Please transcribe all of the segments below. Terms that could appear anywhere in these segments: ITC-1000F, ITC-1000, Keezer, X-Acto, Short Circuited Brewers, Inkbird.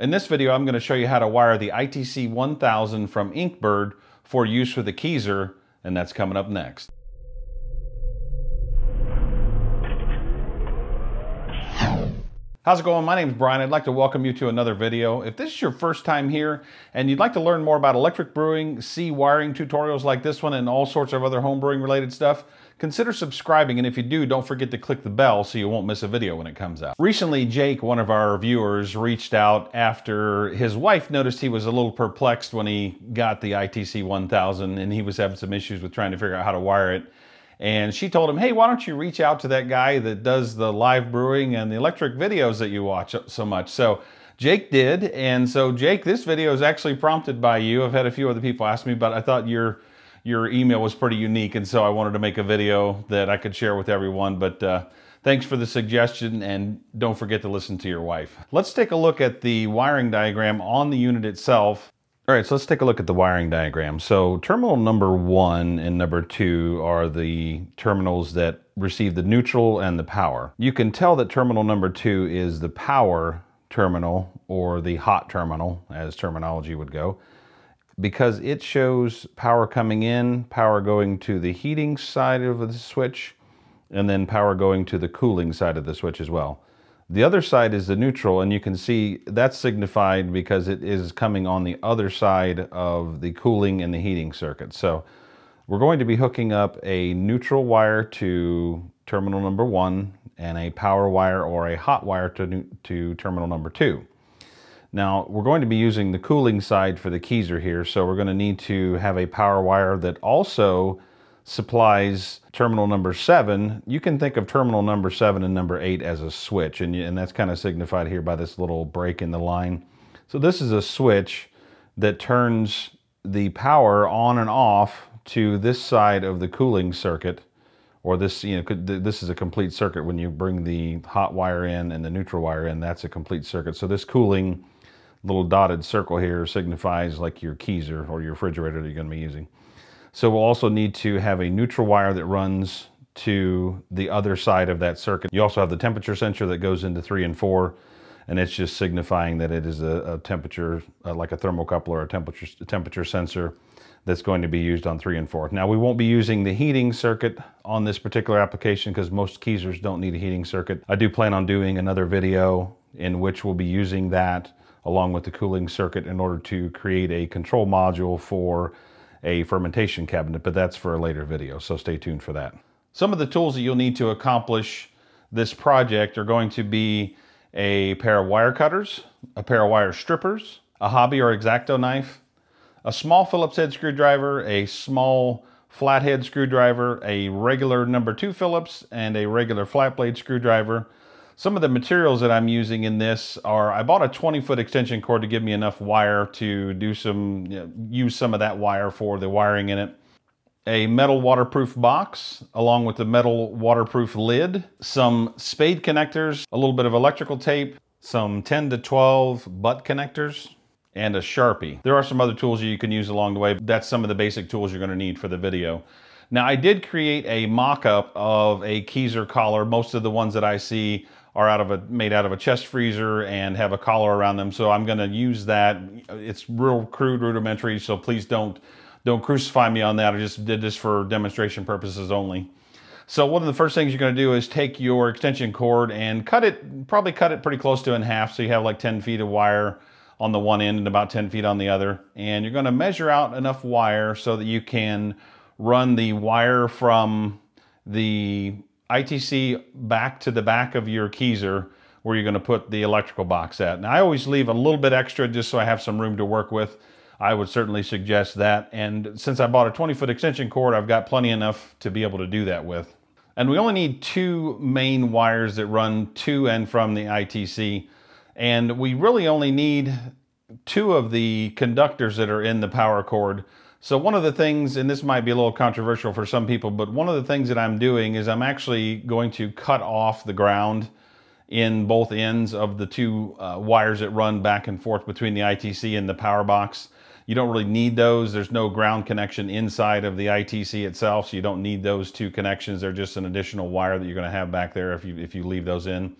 In this video, I'm going to show you how to wire the ITC-1000 from Inkbird for use with the Keezer, and that's coming up next. How's it going? My name is Brian. I'd like to welcome you to another video. If this is your first time here and you'd like to learn more about electric brewing, see wiring tutorials like this one, and all sorts of other home brewing related stuff, consider subscribing, and if you do, don't forget to click the bell so you won't miss a video when it comes out. Recently, Jake, one of our viewers, reached out after his wife noticed he was a little perplexed when he got the ITC-1000 and he was having some issues with trying to figure out how to wire it. And she told him, hey, why don't you reach out to that guy that does the live brewing and the electric videos that you watch so much? So Jake did, and so Jake, this video is actually prompted by you. I've had a few other people ask me, but I thought your email was pretty unique, and so I wanted to make a video that I could share with everyone. But thanks for the suggestion, and don't forget to listen to your wife. Let's take a look at the wiring diagram on the unit itself. All right, so let's take a look at the wiring diagram. So terminal number 1 and number 2 are the terminals that receive the neutral and the power. You can tell that terminal number 2 is the power terminal, or the hot terminal, as terminology would go, because it shows power coming in, power going to the heating side of the switch, and then power going to the cooling side of the switch as well. The other side is the neutral, and you can see that's signified because it is coming on the other side of the cooling and the heating circuit. So we're going to be hooking up a neutral wire to terminal number 1 and a power wire or a hot wire to terminal number 2. Now, we're going to be using the cooling side for the Keezer here, so we're going to need to have a power wire that also supplies terminal number 7. You can think of terminal number 7 and number 8 as a switch, and that's kind of signified here by this little break in the line. So this is a switch that turns the power on and off to this side of the cooling circuit, or this, you know, this is a complete circuit. When you bring the hot wire in and the neutral wire in, that's a complete circuit. So this cooling little dotted circle here signifies like your Keezer or your refrigerator that you're going to be using. So we'll also need to have a neutral wire that runs to the other side of that circuit. You also have the temperature sensor that goes into 3 and 4, and it's just signifying that it is a temperature, like a thermocouple or a temperature sensor that's going to be used on 3 and 4. Now, we won't be using the heating circuit on this particular application because most Keezers don't need a heating circuit. I do plan on doing another video in which we'll be using that along with the cooling circuit in order to create a control module for a fermentation cabinet, but that's for a later video, so stay tuned for that. Some of the tools that you'll need to accomplish this project are going to be a pair of wire cutters, a pair of wire strippers, a hobby or X-Acto knife, a small Phillips head screwdriver, a small flathead screwdriver, a regular number 2 Phillips, and a regular flat blade screwdriver. Some of the materials that I'm using in this are, I bought a 20-foot extension cord to give me enough wire to do some, you know, use some of that wire for the wiring in it. A metal waterproof box, along with the metal waterproof lid, some spade connectors, a little bit of electrical tape, some 10 to 12 butt connectors, and a Sharpie. There are some other tools you can use along the way. That's some of the basic tools you're going to need for the video. Now, I did create a mock-up of a Keezer collar. Most of the ones that I see are made out of a chest freezer and have a collar around them, so I'm going to use that. It's real crude, rudimentary, so please don't crucify me on that. I just did this for demonstration purposes only. So one of the first things you're going to do is take your extension cord and cut it, probably cut it pretty close to in half, so you have like 10 feet of wire on the one end and about 10 feet on the other, and you're going to measure out enough wire so that you can run the wire from the ITC back to the back of your Keezer where you're going to put the electrical box at. Now, I always leave a little bit extra just so I have some room to work with. I would certainly suggest that. And since I bought a 20-foot extension cord, I've got plenty enough to be able to do that with. And we only need 2 main wires that run to and from the ITC. And we really only need 2 of the conductors that are in the power cord. So one of the things, and this might be a little controversial for some people, but one of the things that I'm doing is I'm actually going to cut off the ground in both ends of the 2 wires that run back and forth between the ITC and the power box. You don't really need those. There's no ground connection inside of the ITC itself, so you don't need those 2 connections. They're just an additional wire that you're going to have back there if you leave those in.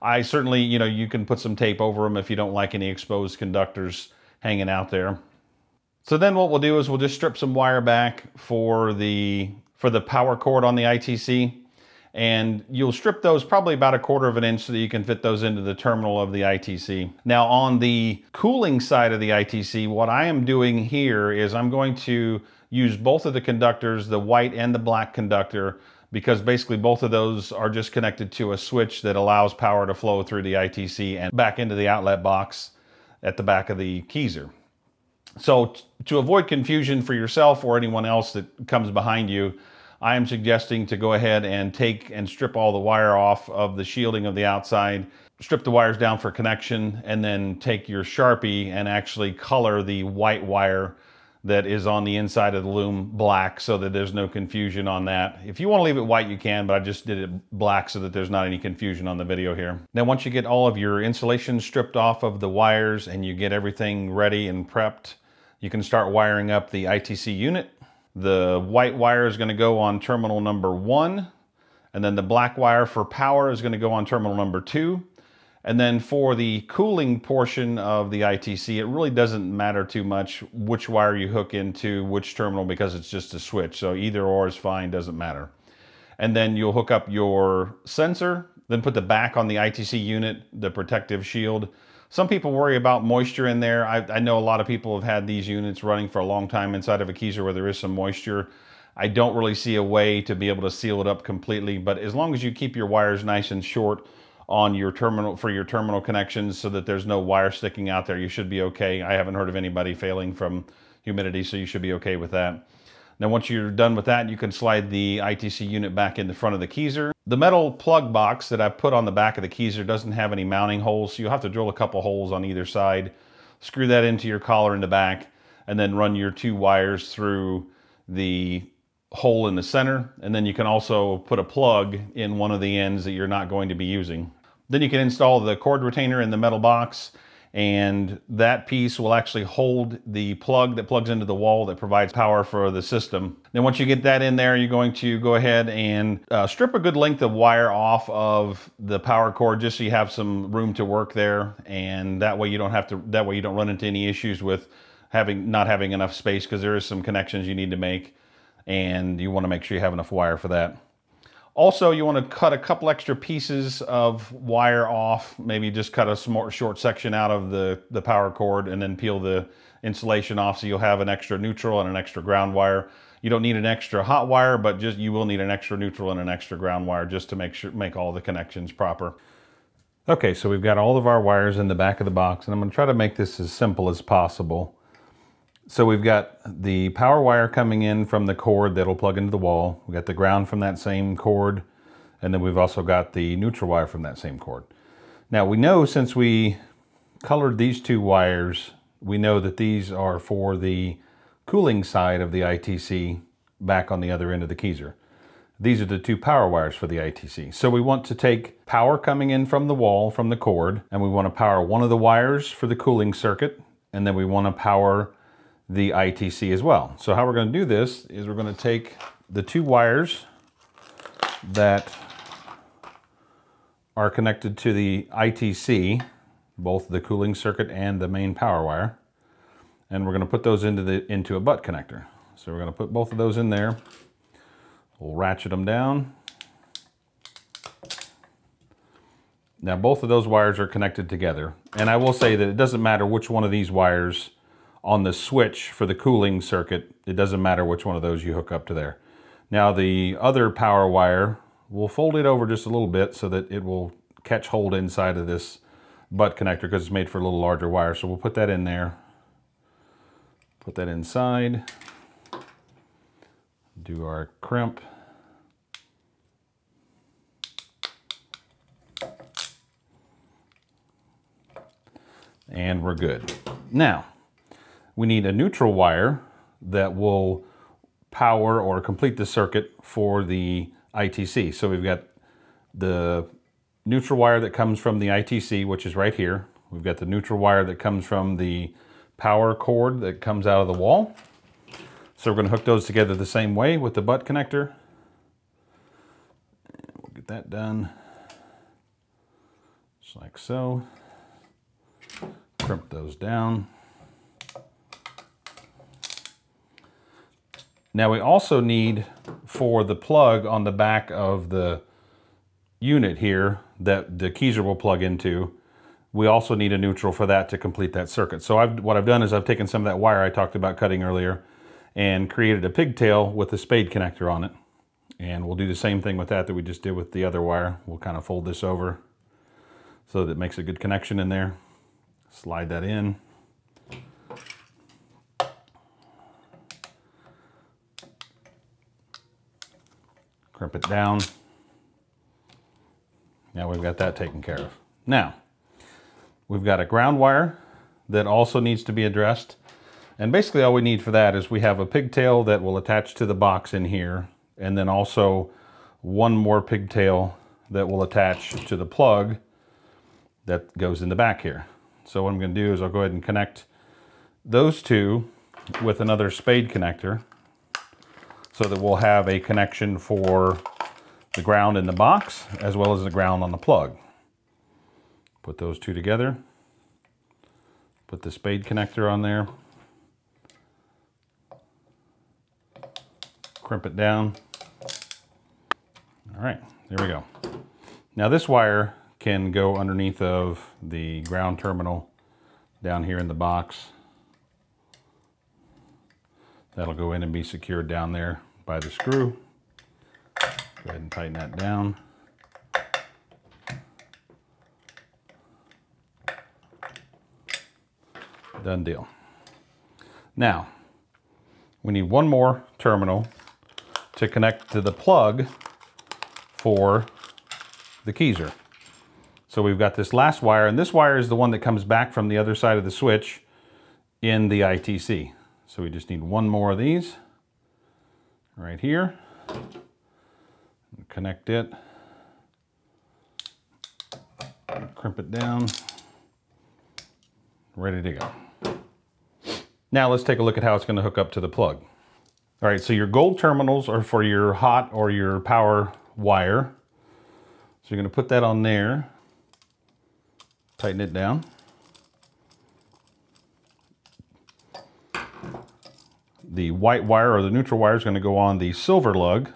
I certainly, you know, you can put some tape over them if you don't like any exposed conductors hanging out there. So then what we'll do is we'll just strip some wire back for the power cord on the ITC, and you'll strip those probably about 1/4 of an inch so that you can fit those into the terminal of the ITC. Now on the cooling side of the ITC, what I am doing here is I'm going to use both of the conductors, the white and the black conductor, because basically both of those are just connected to a switch that allows power to flow through the ITC and back into the outlet box at the back of the Keezer. So to avoid confusion for yourself or anyone else that comes behind you, I am suggesting to go ahead and take and strip all the wire off of the shielding of the outside, strip the wires down for connection, and then take your Sharpie and actually color the white wire that is on the inside of the loom black so that there's no confusion on that. If you want to leave it white, you can, but I just did it black so that there's not any confusion on the video here. Now, once you get all of your insulation stripped off of the wires and you get everything ready and prepped, you can start wiring up the ITC unit. The white wire is going to go on terminal number 1, and then the black wire for power is going to go on terminal number 2. And then for the cooling portion of the ITC, it really doesn't matter too much which wire you hook into which terminal because it's just a switch. So either or is fine, doesn't matter. And then you'll hook up your sensor, then put the back on the ITC unit, the protective shield. Some people worry about moisture in there. I know a lot of people have had these units running for a long time inside of a Keezer where there is some moisture. I don't really see a way to be able to seal it up completely, but as long as you keep your wires nice and short on your terminal for your terminal connections so that there's no wire sticking out there, you should be okay. I haven't heard of anybody failing from humidity, so you should be okay with that. Now, once you're done with that, you can slide the ITC unit back in the front of the Keezer. The metal plug box that I put on the back of the Keezer doesn't have any mounting holes, so you'll have to drill a couple holes on either side, screw that into your collar in the back, and then run your 2 wires through the hole in the center. And then you can also put a plug in one of the ends that you're not going to be using. Then you can install the cord retainer in the metal box, and that piece will actually hold the plug that plugs into the wall that provides power for the system. Then once you get that in there, you're going to go ahead and strip a good length of wire off of the power cord just so you have some room to work there, and that way you don't run into any issues with not having enough space, because there is some connections you need to make and you want to make sure you have enough wire for that. Also, you want to cut a couple extra pieces of wire off, maybe just cut a short section out of the power cord and then peel the insulation off so you'll have an extra neutral and an extra ground wire. You don't need an extra hot wire, but just you will need an extra neutral and an extra ground wire just to make all the connections proper. Okay, so we've got all of our wires in the back of the box, and I'm going to try to make this as simple as possible. So we've got the power wire coming in from the cord that'll plug into the wall. We've got the ground from that same cord, and then we've also got the neutral wire from that same cord. Now we know, since we colored these 2 wires, we know that these are for the cooling side of the ITC back on the other end of the Keezer. These are the 2 power wires for the ITC. So we want to take power coming in from the wall, from the cord, and we want to power one of the wires for the cooling circuit, and then we want to power the ITC as well. So how we're going to do this is we're going to take the 2 wires that are connected to the ITC, both the cooling circuit and the main power wire, and we're going to put those into a butt connector. So we're going to put both of those in there. We'll ratchet them down. Now both of those wires are connected together, and I will say that it doesn't matter which one of these wires on the switch for the cooling circuit, it doesn't matter which one of those you hook up to there. Now the other power wire, we'll fold it over just a little bit so that it will catch hold inside of this butt connector, because it's made for a little larger wire. So we'll put that in there, put that inside, do our crimp. And we're good. Now, we need a neutral wire that will power or complete the circuit for the ITC. So we've got the neutral wire that comes from the ITC, which is right here. We've got the neutral wire that comes from the power cord that comes out of the wall. So we're going to hook those together the same way with the butt connector. We'll get that done. just like so. Crimp those down. Now we also need for the plug on the back of the unit here that the Keezer will plug into, we also need a neutral for that to complete that circuit. So what I've done is I've taken some of that wire I talked about cutting earlier and created a pigtail with a spade connector on it. And we'll do the same thing with that we just did with the other wire. We'll kind of fold this over so that it makes a good connection in there. Slide that in. Crimp it down. Now we've got that taken care of. Now, we've got a ground wire that also needs to be addressed. And basically all we need for that is we have a pigtail that will attach to the box in here, and then also one more pigtail that will attach to the plug that goes in the back here. So what I'm gonna do is I'll go ahead and connect those two with another spade connector so that we'll have a connection for the ground in the box as well as the ground on the plug. Put those two together, put the spade connector on there, crimp it down. All right, there we go. Now this wire can go underneath of the ground terminal down here in the box. That'll go in and be secured down there by the screw. Go ahead and tighten that down. Done deal. Now, we need one more terminal to connect to the plug for the Keezer. So we've got this last wire, and this wire is the one that comes back from the other side of the switch in the ITC. So we just need one more of these right here. Connect it, crimp it down, ready to go. Now let's take a look at how it's going to hook up to the plug. All right, so your gold terminals are for your hot or your power wire. So you're going to put that on there. Tighten it down. The white wire or the neutral wire is going to go on the silver lug.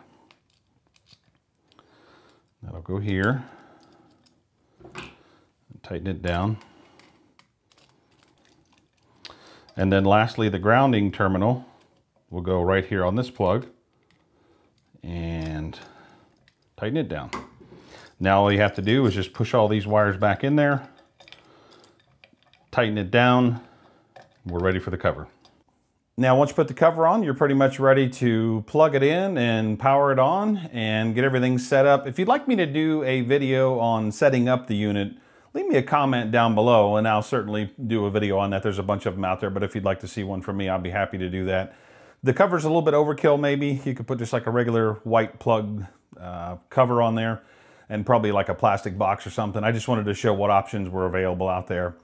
That'll go here. Tighten it down. And then lastly, the grounding terminal will go right here on this plug and tighten it down. Now all you have to do is just push all these wires back in there. Tighten it down, we're ready for the cover. Now once you put the cover on, you're pretty much ready to plug it in and power it on and get everything set up. If you'd like me to do a video on setting up the unit, leave me a comment down below and I'll certainly do a video on that. There's a bunch of them out there, but if you'd like to see one from me, I'll be happy to do that. The cover's a little bit overkill maybe. You could put just like a regular white plug cover on there and probably like a plastic box or something. I just wanted to show what options were available out there.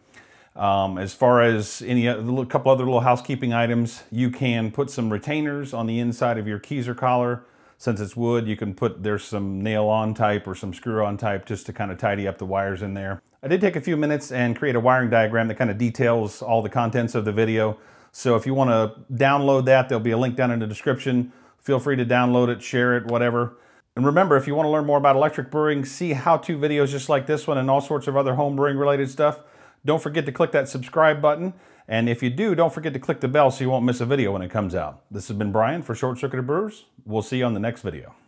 As far as a couple other little housekeeping items, you can put some retainers on the inside of your Keezer collar. Since it's wood, you can put, there's some nail-on type or some screw-on type just to kind of tidy up the wires in there. I did take a few minutes and create a wiring diagram that kind of details all the contents of the video. So if you want to download that, there'll be a link down in the description. Feel free to download it, share it, whatever. And remember, if you want to learn more about electric brewing, see how-to videos just like this one and all sorts of other home brewing related stuff, don't forget to click that subscribe button. And if you do, don't forget to click the bell so you won't miss a video when it comes out. This has been Brian for Short Circuited Brewers. We'll see you on the next video.